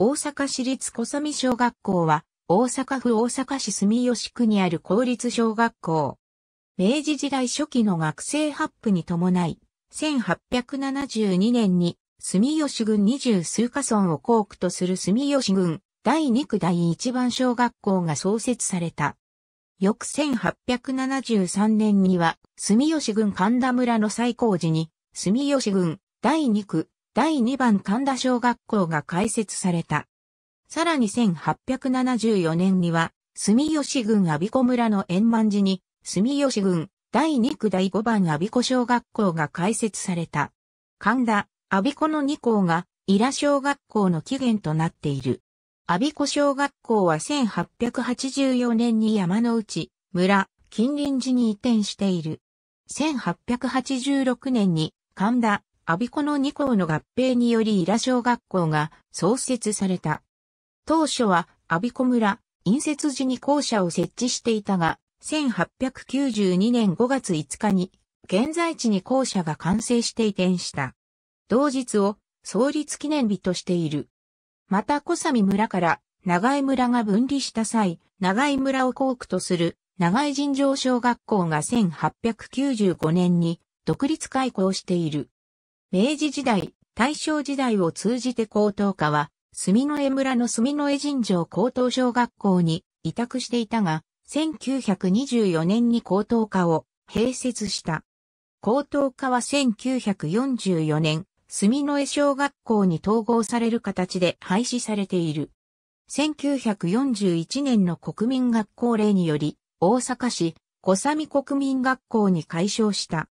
大阪市立小三小学校は、大阪府大阪市住吉区にある公立小学校。明治時代初期の学制発布に伴い、1872年に住吉郡20数か村を校区とする住吉郡第2区第1番小学校が創設された。翌1873年には、住吉郡神田村の再興時に、住吉郡第2区第2番神田小学校が開設された。さらに1874年には、住吉郡安比古村の円満寺に、住吉郡第2区第5番安比古小学校が開設された。神田、安比古の2校が、伊良小学校の起源となっている。安比古小学校は1884年に山ノ内村、近隣寺に移転している。1886年に、神田、安比古の2校の合併により伊良小学校が創設された。当初は、安比古村、引接寺に校舎を設置していたが、1892年5月5日に、現在地に校舎が完成して移転した。同日を、創立記念日としている。また小三村から、長井村が分離した際、長井村を校区とする、長井尋常小学校が1895年に、独立開校している。明治時代、大正時代を通じて高等科は、住之江村の住之江尋常高等小学校に委託していたが、1924年に高等科を併設した。高等科は1944年、住之江小学校に統合される形で廃止されている。1941年の国民学校令により、大阪市小三国民学校に改称した。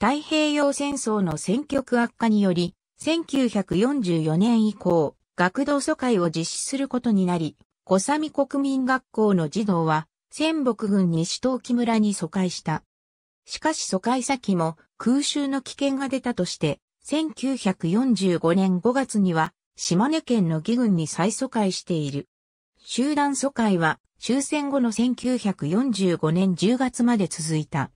太平洋戦争の戦局悪化により、1944年以降、学童疎開を実施することになり、小三国民学校の児童は、泉北郡西東木村に疎開した。しかし疎開先も空襲の危険が出たとして、1945年5月には、島根県の宜郡に再疎開している。集団疎開は、終戦後の1945年10月まで続いた。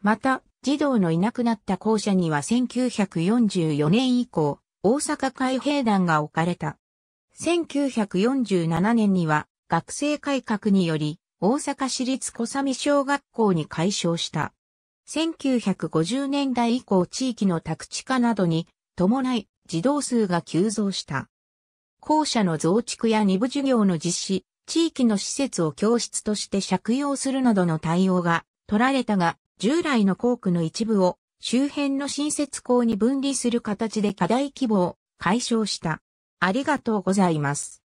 また、児童のいなくなった校舎には1944年以降、大阪海兵団が置かれた。1947年には学制改革により大阪市立小三小学校に改称した。1950年代以降地域の宅地化などに伴い児童数が急増した。校舎の増築や二部授業の実施、地域の施設を教室として借用するなどの対応が取られたが、従来の校区の一部を周辺の新設校に分離する形で課題規模を解消した。ありがとうございます。